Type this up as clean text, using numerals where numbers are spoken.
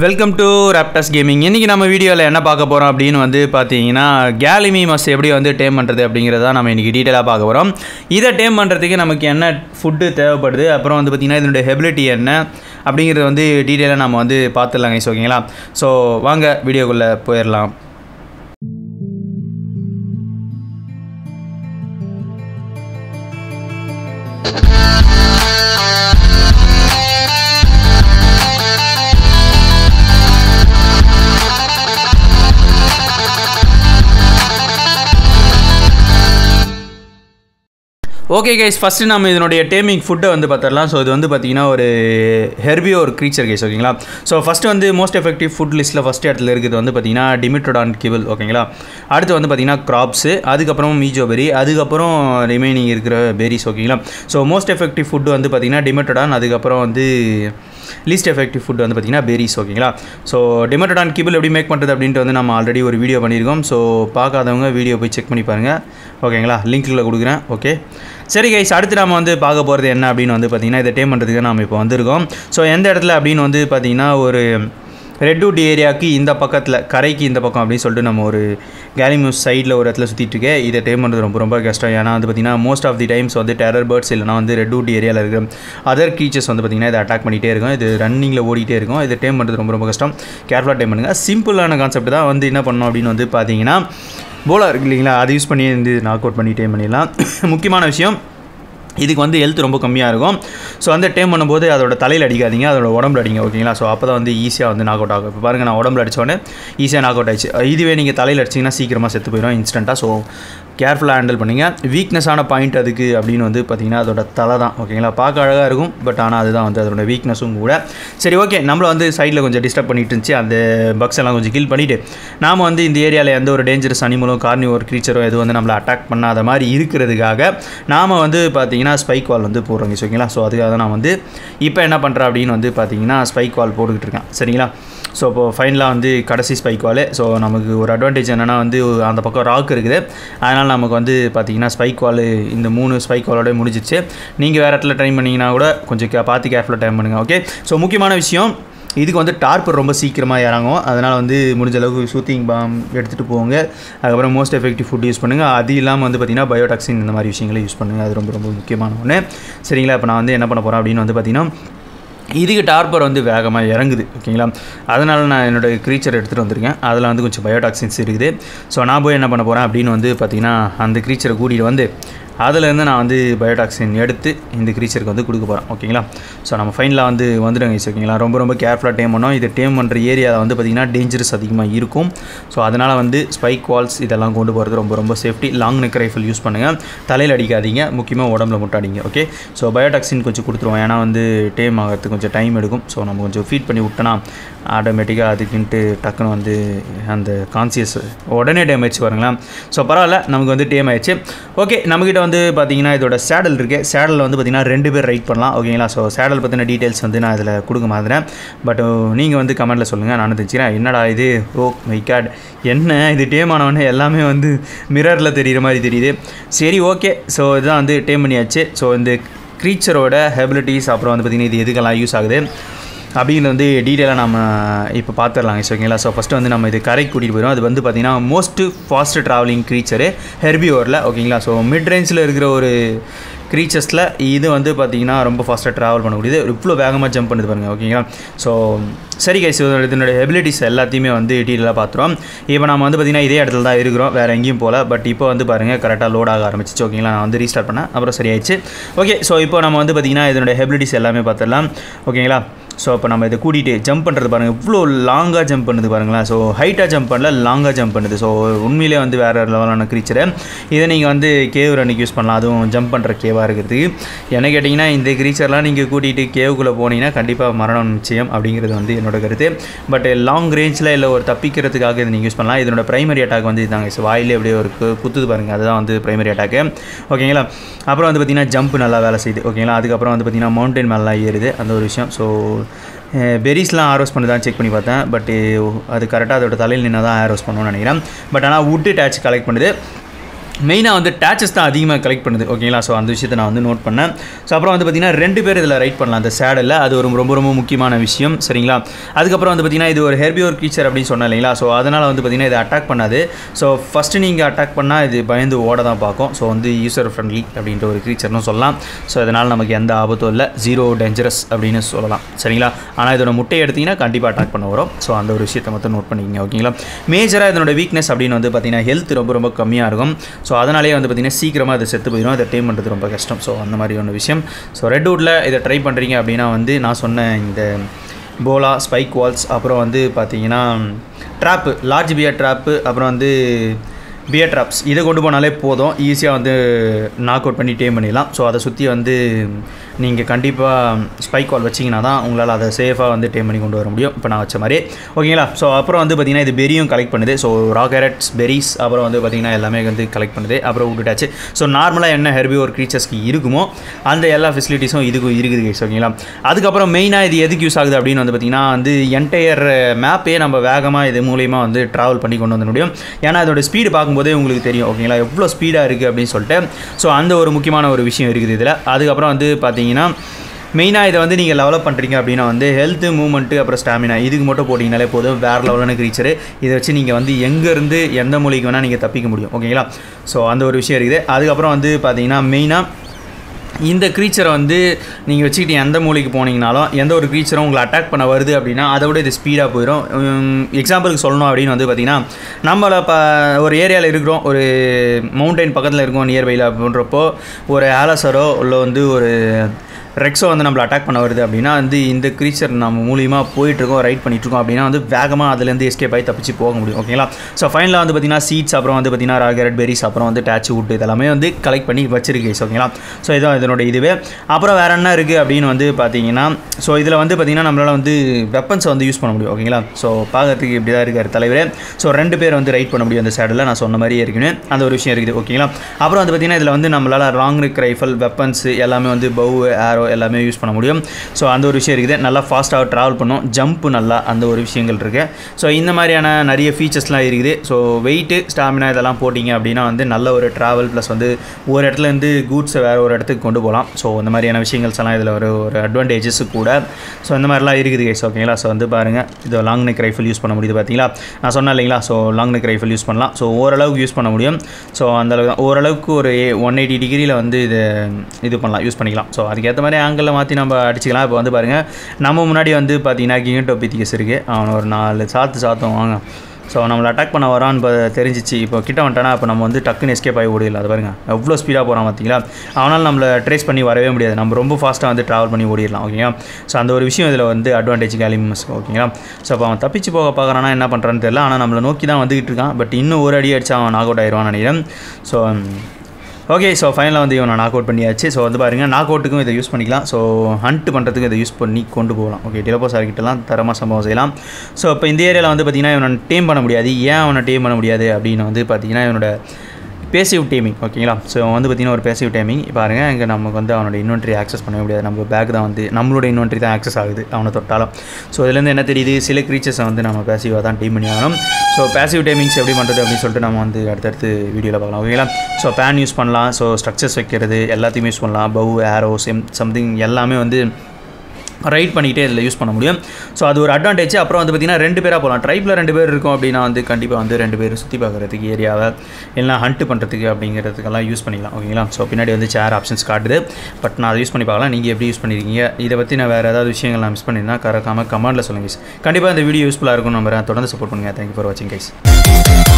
Welcome to Raptors Gaming. In this video, we will talk about Gallimimus. We will tame food. Okay guys, first we will see taming food. So this is herbivore creature guys. So first the most effective food list first Dimetrodon kibble. That is crops, that is mijo berry, that is remaining berries. So most effective food is Dimetrodon, that is least effective food berries. So Dimetrodon kibble we make already a video. So check the video. Link okay. சரி guys அடுத்து நாம வந்து பார்க்க போறது என்ன அப்படினு வந்து பாத்தீங்கன்னா இத டேம் பண்றதுக்கு நாம இப்போ வந்திருக்கோம் சோ எந்த இடத்துல அப்படினு வந்து பாத்தீங்கன்னா ஒரு ரெட் வுட் ஏரியாக்கு இந்த பக்கத்துல கரைக்கு இந்த பக்கம் அப்படி சொல்லிட்டு நம்ம ஒரு Gallimimus சைடுல ஒரு இடத்துல சுத்திட்டு இருக்கே இத டேம் பண்றது ரொம்ப ரொம்ப கஷ்டம் ஏனா வந்து பாத்தீங்கன்னா most of the times வந்து terror birds இல்லனா வந்து ரெட் வுட் ஏரியால இருக்க other creatures வந்து பாத்தீங்கன்னா இத அட்டாக் பண்ணிட்டே இருக்கும் இது ரன்னிங்ல ஓடிட்டே இருக்கும் இத டேம் பண்றது ரொம்ப ரொம்ப கஷ்டம் கேர்ஃபுல்லா டேம் பண்ணுங்க சிம்பிளான கான்செப்ட் தான் வந்து என்ன பண்ணனும் அப்படினு வந்து பாத்தீங்கன்னா போலா இருக்குங்களா அது யூஸ் பண்ணி இந்த நாக் அவுட் பண்ணி டைம் பண்ணிடலாம் முக்கியமான விஷயம் இதுக்கு வந்து ஹெல்த் ரொம்ப கம்மியா இருக்கும் சோ அந்த டைம் பண்ணும்போது அதோட தலையில அடிக்காதீங்க அதோட உடம்புல அடிங்க ஓகேங்களா சோ அப்பதான் வந்து ஈஸியா வந்து நாக் அவுட் ஆகும் இப்போ பாருங்க நான் உடம்புல அடிச்சேனே ஈஸியா நாக் அவுட் ஆயிச்சு இதுவே நீங்க தலையில அடிச்சீங்கன்னா சீக்கிரமா செத்து போயிடும் இன்ஸ்டன்ட்டா சோ கேர்ஃபுல்லா ஹேண்டில் பண்ணுங்க வீக்னஸான பாயிண்ட் அதுக்கு அப்படினு வந்து பாத்தீங்கன்னா அதோட தலை தான் ஓகேங்களா பார்க்க அழகா இருக்கும் பட் ஆனா அதுதான் வந்து அதோட வீக்னஸும் கூட சரி ஓகே நம்ம வந்து சைடுல கொஞ்சம் டிஸ்டர்ப் பண்ணிட்டு இருந்துச்சு அந்த பக்ஸ் எல்லாம் கொஞ்சம் கில் பண்ணிட்டு நாம வந்து இந்த ஏரியால எந்த ஒரு டேஞ்சரஸ் அனிமலோ கார்னிவோர் கிரீச்சரோ எது வந்து நம்மள அட்டாக் பண்ணாத மாதிரி இருக்கிறதுக்காக நாம வந்து பாத்தீங்கன்னா ஸ்பைக் வால் வந்து போடுறோம் சரிங்களா சோ அதுக்காக தான் நான் வந்து இப்போ என்ன பண்றேன் அப்படினு வந்து பாத்தீங்கன்னா ஸ்பைக் வால் போட்டுக்கிட்டு இருக்கேன் சரிங்களா சோ இப்போ ஃபைனலா வந்து கடைசி ஸ்பைக் வால் சோ நமக்கு ஒரு அட்வான்டேஜ் என்னன்னா வந்து அந்த பக்கம் ராக் இருக்குது அதனால நமக்கு வந்து பாத்தீங்கன்னா ஸ்பைக் வால் இந்த மூணு ஸ்பைக் வாலோட முடிஞ்சிடுச்சு நீங்க வேற இடத்துல ட்ரை பண்ணீங்கனா கூட கொஞ்சம் பாத்து கேர்ஃபுல்லா டைம் பண்ணுங்க ஓகே சோ முக்கியமான விஷயம் இதுக்கு வந்து டார்ப்பர் ரொம்ப சீக்கிரமா இறங்கும் அதனால வந்து முடிஞ்ச அளவுக்கு ஷூட்டிங் பாம் எடுத்துட்டு போங்க அதுக்கு அப்புறம் most effective food யூஸ் பண்ணுங்க அது இல்லாம வந்து பாத்தீங்கன்னா பயோடாக்சின் இந்த மாதிரி விஷயங்களை யூஸ் பண்ணுங்க அது ரொம்ப ரொம்ப முக்கியமான ஒண்ணு சரிங்களா இப்போ நான் வந்து என்ன பண்ணப் போறேன் அப்படினு வந்து பாத்தீங்கன்னா இதுக்கு டார்ப்பர் வந்து வேகமா இறங்குது ஓகேங்களா அதனால நான் என்னோட கிரீச்சர் எடுத்துட்டு வந்திருக்கேன் அதல வந்து கொஞ்சம் பயோடாக்சின்ஸ் இருக்குது சோ நான் போய் என்ன பண்ணப் போறேன் அப்படினு வந்து பாத்தீங்கன்னா அந்த கிரீச்சரை கூடிட்டு வந்து அதல இருந்து நான் வந்து பயோடாக்சின் எடுத்து இந்த கிரீச்சருக்கு வந்து கொடுக்க போறேன் ஓகேங்களா சோ நம்ம ஃபைனலா வந்து வந்துடுங்க guys ஓகேங்களா ரொம்ப ரொம்ப கேர்ஃபுல்லா டேம் பண்ணோம் இது டேம் பண்ற ஏரியால வந்து பாத்தீங்கன்னா டேஞ்சரஸ் அதிகமா இருக்கும் சோ அதனால வந்து ஸ்பைக் வால்ஸ் இதெல்லாம் கொண்டு போறது ரொம்ப ரொம்ப safety long neck rifle use பண்ணுங்க தலையில அடிக்காதீங்க முக்கியமா உடம்புல மட்டும் அடிங்க ஓகே சோ பயோடாக்சின் கொஞ்சம் கொடுத்துறோம் ஏனா வந்து டேம் ஆகிறதுக்கு கொஞ்சம் டைம் எடுக்கும் சோ நம்ம கொஞ்சம் ஃபீட் பண்ணி விட்டனா ஆட்டோமேட்டிக்கா அதுக்கிட்ட டக்குன்னு வந்து அந்த கான்சியஸ் உடனே டேமேஜ் வரங்களா சோ பரவாயில்லை நமக்கு வந்து டேம் ஆயிடுச்சு ஓகே நமக்கு வந்து பாத்தீங்கன்னா இதோட saddle இருக்கு saddle வந்து பாத்தீங்கன்னா ரெண்டு பேர் ரைட் பண்ணலாம் ஓகேங்களா சோ saddle பத்தின டீடைல்ஸ் வந்து நான் இதல கொடுக்க மாட்டேன் பட் நீங்க வந்து கமெண்ட்ல சொல்லுங்க நான் தெரிஞ்சிக்கிறேன் என்னடா இது ஓ மை காட் என்ன இது டேம் ஆனவனே எல்லாமே வந்து மிரர்ல தெரியுற மாதிரி தெரியுது சரி ஓகே சோ இதான் வந்து டேம் பண்ணியாச்சு சோ இந்த கிரீச்சரோட ஹபிலிட்டிஸ் அப்புறம் வந்து பாத்தீங்கன்னா இது எதுக்கெல்லாம் யூஸ் ஆகுது அப்படின வந்து டீடைலா நாம இப்ப பாத்துறலாம் गाइस ஓகேங்களா சோ ஃபர்ஸ்ட் வந்து நம்ம இது கரை கூடிட்டு போறோம் அது வந்து பாத்தீங்கன்னா मोस्ट ஃபாஸ்ட் டிராவலிங் கிரீச்சர் ஹெர்பிவோர்ல ஓகேங்களா சோ மிட் ரேஞ்ச்ல இருக்கிற ஒரு கிரீச்சர்ஸ்ல இது வந்து பாத்தீங்கன்னா ரொம்ப ஃபாஸ்டா டிராவல் பண்ண முடியுது இவ்ளோ வேகமா ஜம்ப் பண்ணுது பாருங்க ஓகேங்களா சோ சரி गाइस இதனோட எபிலிட்டிஸ் எல்லாத்தையுமே வந்து டீடைலா பாத்துறோம் இப்போ நாம வந்து பாத்தீங்கன்னா இதே இடத்துல தான் இருக்குறோம் வேற எங்கேயும் போல பட் இப்போ வந்து பாருங்க கரெக்ட்டா லோட் ஆக ஆரம்பிச்சிச்சு ஓகேங்களா நான் வந்து ரீஸ்டார்ட் பண்ணா அப்புறம் சரியாயிச்சு ஓகே சோ இப்போ நாம வந்து பாத்தீங்கன்னா இதனோட எபிலிட்டிஸ் எல்லாமே பாத்துறலாம் ஓகேங்களா So, we will jump into the long jump. So, height jump and long jump. So, we will jump into the creature. This is cave use jump into the cave. This creature is cave. But long range use the primary attack. The primary attack. Okay, now jump the mountain. So, berries la arrows பண்ணி தான் check பண்ணி பார்த்தேன் but அது கரெக்ட்டா அதோட தலையில நின்னா தான் arrows பண்ணுன்னு நினைக்கிறேன் பட் ஆனா wood attach collect பண்ணுது மெயினா வந்து டாச்சஸ் தான் அதிகமாக கலெக்ட் பண்ணுது ஓகேங்களா. ஸோ அந்த விஷயத்தை நான் வந்து நோட் பண்ணேன். ஸோ அப்புறம் வந்து பார்த்தீங்கன்னா 2 பேர் இதில் ரைட் பண்ணலாம் அந்த சேடலில், அது ஒரு ரொம்ப ரொம்ப முக்கியமான விஷயம் சரிங்களா. அதுக்கப்புறம் வந்து பார்த்தீங்கன்னா இது ஒரு ஹெர்பியோர் க்ரீச்சர் அப்படின்னு சொன்னேன் இல்லைங்களா. ஸோ அதனால் வந்து பார்த்தீங்கன்னா இது அட்டாக் பண்ணாது. ஸோ ஃபஸ்ட்டு நீங்கள் அட்டாக் பண்ணால் இது பயந்து ஓட தான் பார்க்கும். ஸோ வந்து யூசர் ஃப்ரெண்ட்லி அப்படின்ற ஒரு க்ரீச்சர்னு சொல்லலாம். ஸோ அதனால் நமக்கு எந்த ஆபத்தும் இல்லை, ஜீரோ டேஞ்சரஸ் அப்படின்னு சொல்லலாம் சரிங்களா. ஆனால் இதோட முட்டையை எடுத்திங்கன்னா கண்டிப்பாக அட்டாக் பண்ண வரும். ஸோ அந்த ஒரு விஷயத்தை மட்டும் நோட் பண்ணிக்கோங்க ஓகேங்களா. மேஜராக இதனோட வீக்னஸ் அப்படின்னு வந்து பார்த்தீங்கன்னா ஹெல்த் ரொம்ப ரொம்ப கம்மியாக இருக்கும். ஸோ அதனாலே வந்து பார்த்திங்கன்னா சீக்கிரமாக அதை செத்து போயிடும், அதை டேம் பண்ணுறது ரொம்ப கஷ்டம். ஸோ அந்த மாதிரி ஒன்று விஷயம். ஸோ ரெட்வுட்டில் இதை ட்ரை பண்ணுறீங்க அப்படின்னா வந்து நான் சொன்ன இந்த போலா, ஸ்பைக் வால்ஸ், அப்புறம் வந்து பார்த்திங்கன்னா ட்ராப்பு, லார்ஜ் பியர் ட்ராப்பு, அப்புறம் வந்து பியர் ட்ராப்ஸ், இதை கொண்டு போனாலே போதும், ஈஸியாக வந்து நாக் அவுட் பண்ணி டேம் பண்ணிடலாம். ஸோ அதை சுற்றி வந்து நீங்கள் கண்டிப்பாக ஸ்பைக் வால் வச்சிங்கன்னா தான் உங்களால் அதை சேஃபாக வந்து டேம் பண்ணி கொண்டு வர முடியும், இப்போ நான் வச்ச மாதிரி ஓகேங்களா. ஸோ அப்புறம் வந்து பார்த்திங்கன்னா இது பெரியும் கலெக்ட் பண்ணுது. ஸோ ரா கேரட்ஸ், பெரிஸ், அப்புறம் வந்து பார்த்திங்கன்னா எல்லாமே வந்து கலெக்ட் பண்ணுது. அப்புறம் விட்டுட்டாச்சு. ஸோ நார்மலாக என்ன ஹெர்பியோர் க்ரீச்சர்ஸ்க்கு இருக்குமோ அந்த எல்லா ஃபெசிலிட்டிஸும் இதுக்கும் இருக்குது கைஸ் ஓகேங்களா. அதுக்கப்புறம் மெயினாக இது எதுக்கு யூஸ் ஆகுது அப்படின்னு வந்து பார்த்திங்கன்னா வந்து என்டையர் மேப்பே நம்ம வேகமாக இது மூலிமா வந்து ட்ராவல் பண்ணி கொண்டு வந்து முடியும். ஏன்னா அதோடய ஸ்பீடு பார்க்க போதே உங்களுக்கு தெரியும் ஓகேங்களா எவ்வளோ ஸ்பீடாக இருக்குது அப்படின்னு சொல்லிட்டு. ஸோ அந்த ஒரு முக்கியமான ஒரு விஷயம் இருக்குது இதில். அதுக்கப்புறம் வந்து பார்த்தீங்கன்னா மெயினாக இதை வந்து நீங்கள் டெவலப் பண்ணுறீங்க அப்படின்னா வந்து ஹெல்த்து, மூவ்மெண்ட்டு, அப்புறம் ஸ்டாமினா, இதுக்கு மட்டும் போட்டிங்கனாலே போதும். வேறு லெவலான க்ரீச்சரு, இதை வச்சு நீங்கள் வந்து எங்கேருந்து எந்த மூலைக்கு வேணால் நீங்கள் தப்பிக்க முடியும் ஓகேங்களா. ஸோ அந்த ஒரு விஷயம் இருக்குது. அதுக்கப்புறம் வந்து பார்த்தீங்கன்னா மெயினாக இந்த க்ரீச்சரை வந்து நீங்கள் வச்சுக்கிட்டு எந்த மூலைக்கு போனீங்கனாலும் எந்த ஒரு க்ரீச்சரும் உங்களை அட்டாக் பண்ண வருது அப்படின்னா அதை விட இது ஸ்பீடாக போயிடும். எக்ஸாம்பிளுக்கு சொல்லணும் அப்படின்னு வந்து பார்த்திங்கன்னா நம்மளை ஒரு ஏரியாவில் இருக்கிறோம், ஒரு மவுண்டைன் பக்கத்தில் இருக்கோம் நியர்பையில் அப்படின்றப்போ ஒரு ஆலசரோ இல்லை வந்து ஒரு ரெக்ஸோ வந்து நம்மளை அட்டாக் பண்ண வருது அப்படின்னா வந்து இந்த க்ரீச்சர் நம்ம மூலியமாக போயிட்டுருக்கோம், ரைட் பண்ணிகிட்ருக்கோம் அப்படின்னா வந்து வேகமாக அதுலேருந்து எஸ்கேப் ஆகி தப்பிச்சு போக முடியும் ஓகேங்களா. ஸோ ஃபைனலாக வந்து பார்த்திங்கன்னா சீட்ஸ், அப்புறம் வந்து பார்த்திங்கன்னா ராகரட் பெரிஸ், அப்புறம் வந்து டேச் வுட், இதெல்லாமே வந்து கலெக்ட் பண்ணி வச்சிருக்கு ஓகேங்களா. ஸோ இதுதான் இதனோட இதுவே. அப்புறம் வேறு என்ன இருக்குது அப்படின்னு வந்து பார்த்திங்கன்னா ஸோ இதில் வந்து பார்த்திங்கன்னா நம்மளால் வந்து வெப்பன்ஸை வந்து யூஸ் பண்ண முடியும் ஓகேங்களா. ஸோ பார்க்கறதுக்கு இப்படி தான் இருக்கார் தலைவரே. ஸோ 2 பேர் வந்து ரைட் பண்ண முடியும் அந்த சேடலில், நான் சொன்ன மாதிரியே இருக்குன்னு அந்த ஒரு விஷயம் இருக்குது ஓகேங்களா. அப்புறம் வந்து பார்த்திங்கன்னா இதில் வந்து நம்மளால் லாங் நெக் ரைஃபிள், வெப்பன்ஸ் எல்லாமே வந்து பவு, ஏரோ எல்லாமே யூஸ் பண்ண முடியும். ஸோ அந்த ஒரு விஷயம் இருக்குது. நல்லா ஃபாஸ்ட்டாக ட்ராவல் பண்ணும், ஜம்ப் நல்லா, அந்த ஒரு விஷயங்கள் இருக்குது. ஸோ இந்த மாதிரியான நிறைய ஃபீச்சர்ஸ்லாம் இருக்குது. ஸோ வெயிட்டு, ஸ்டாமினா இதெல்லாம் போட்டிங்க அப்படின்னா வந்து நல்ல ஒரு ட்ராவல் ப்ளஸ் வந்து ஒரு இடத்துலேருந்து கூட்ஸை வேறு ஒரு இடத்துக்கு கொண்டு போகலாம். ஸோ இந்த மாதிரியான விஷயங்கள்ஸ் எல்லாம் இதில் ஒரு ஒரு அட்வான்டேஜஸ் கூட. ஸோ இந்த மாதிரிலாம் இருக்குது கைஸ் ஓகேங்களா. ஸோ வந்து பாருங்கள் இது லாங் நெக் ரைஃபிள் யூஸ் பண்ண முடியுது பார்த்தீங்களா, நான் சொன்னேன் இல்லைங்களா. So long neck rifle use பண்ணலாம். ஸோ ஓரளவுக்கு யூஸ் பண்ண முடியும். ஸோ அந்தளவுக்கு தான் ஓரளவுக்கு ஒரு 180 டிகிரியில் வந்து இது பண்ணலாம், யூஸ் பண்ணிக்கலாம். ஸோ அதுக்கேற்ற மாதிரி ஆங்கிளில் மாற்றி நம்ம அடிச்சுக்கலாம். இப்போ வந்து பாருங்கள் நம்ம முன்னாடி வந்து பார்த்தீங்கன்னா கிங்கடோபிதிகஸ் இருக்குது. அவன் ஒரு 4 சாத்தும் வாங்க. ஸோ நம்மளை அட்டாக் பண்ண வரான்னு இப்போ தெரிஞ்சிச்சு, இப்போ கிட்ட வந்துட்டானா இப்போ நம்ம வந்து டக்குன்னு எஸ்கேப் ஆகி ஓடிடல. அது பாருங்கள் எவ்வளோ ஸ்பீடாக போகிறான் பார்த்தீங்களா. அவனால் நம்மளை ட்ரேஸ் பண்ணி வரவே முடியாது, நம்ம ரொம்ப ஃபாஸ்ட்டாக வந்து ட்ராவல் பண்ணி ஓடிடலாம் ஓகேங்களா. ஸோ அந்த ஒரு விஷயம் இதில் வந்து அட்வான்டேஜ் கேலிமஸ் ஓகேங்களா. ஸோ இப்போ அவன் தப்பிச்சு போக பார்க்குறானா என்ன பண்ணுறான்னு தெரியல, ஆனால் நம்மளை நோக்கி தான் வந்துக்கிட்டு இருக்கான். பட் இன்னும் ஒரு அடி அடிச்சு அவன் நாக் அவுட் ஆயிடுவான் நினைக்கிறேன். ஸோ ஓகே, ஸோ ஃபைனலாக வந்து இவனை நாக் அவுட் பண்ணியாச்சு. ஸோ வந்து பாருங்கள் நாக் அவுட்டுக்கும் இதை யூஸ் பண்ணிக்கலாம். ஸோ ஹண்ட் பண்ணுறதுக்கும் இதை யூஸ் பண்ணி கொண்டு போகலாம் ஓகே. டெலபோசார்கிட்டலாம் தரமாக சம்பவம் செய்யலாம். ஸோ இப்போ இந்த ஏரியாவில் வந்து பார்த்திங்கன்னா இவனை டேம் பண்ண முடியாது. ஏன் அவனை டேம் பண்ண முடியாது அப்படின்னு வந்து பார்த்திங்கன்னா இவனோட பேசிவ் டேமிங் ஓகேங்களா. ஸோ வந்து பார்த்திங்கன்னா ஒரு பேசிவ் டேமிங் பாருங்கள், இங்கே நமக்கு வந்து அவனோட இன்வென்ட்ரி ஆக்சஸ் பண்ணவே முடியாது. நம்ம பேக் தான் வந்து நம்மளோட இன்வென்ட்ரி தான் ஆக்சஸ் ஆகுது அவனை தொட்டாலும். ஸோ இதுலேருந்து என்ன தெரியுது, சில க்ரீச்சர்ஸை வந்து நம்ம பேசிவாக தான் டேம் பண்ணி ஆகணும். ஸோ பேசிவ் டைமிங்ஸ் எப்படி பண்ணுறது அப்படின்னு சொல்லிட்டு நம்ம வந்து அடுத்தடுத்து வீடியோவில் பார்க்கலாம் ஓகேங்களா. ஸோ பேன் யூஸ் பண்ணலாம், ஸோ ஸ்ட்ரக்சர்ஸ் வைக்கிறது எல்லாத்தையும் யூஸ் பண்ணலாம். பவு, ஏரோ, சம்திங் எல்லாமே வந்து ரைட் பண்ணிக்கிட்டே இதில் யூஸ் பண்ண முடியும். ஸோ அது ஒரு அட்வான்டேஜ். அப்புறம் வந்து பார்த்திங்கன்னா 2 பேராக போகலாம். ட்ரைப்பில் 2 பேர் இருக்கும் அப்படின்னா வந்து கண்டிப்பாக வந்து 2 பேர் சுற்றி பார்க்குறதுக்கு ஏரியாவை எல்லாம் ஹண்ட் பண்ணுறதுக்கு அப்படிங்கிறதுக்கெல்லாம் யூஸ் பண்ணிக்கலாம் ஓகேங்களா. ஸோ பின்னாடி வந்து சேர் ஆப்ஷன்ஸ் காட்டுது, பட் நான் அதை யூஸ் பண்ணி பார்க்கலாம். நீங்கள் எப்படி யூஸ் பண்ணியிருக்கீங்க, இதை பற்றி நான் வேறு ஏதாவது விஷயங்கள் நான் மிஸ் பண்ணியிருந்தா கரெக்டாக கமெண்டில் சொல்லுங்கள். கண்டிப்பாக இந்த வீடியோ யூஸ்ஃபுல்லாக இருக்கும் நம்புறேன். தொடர்ந்து சப்போர்ட் பண்ணுங்கள். தேங்க்யூ ஃபார் வாட்சிங் கைஸ்.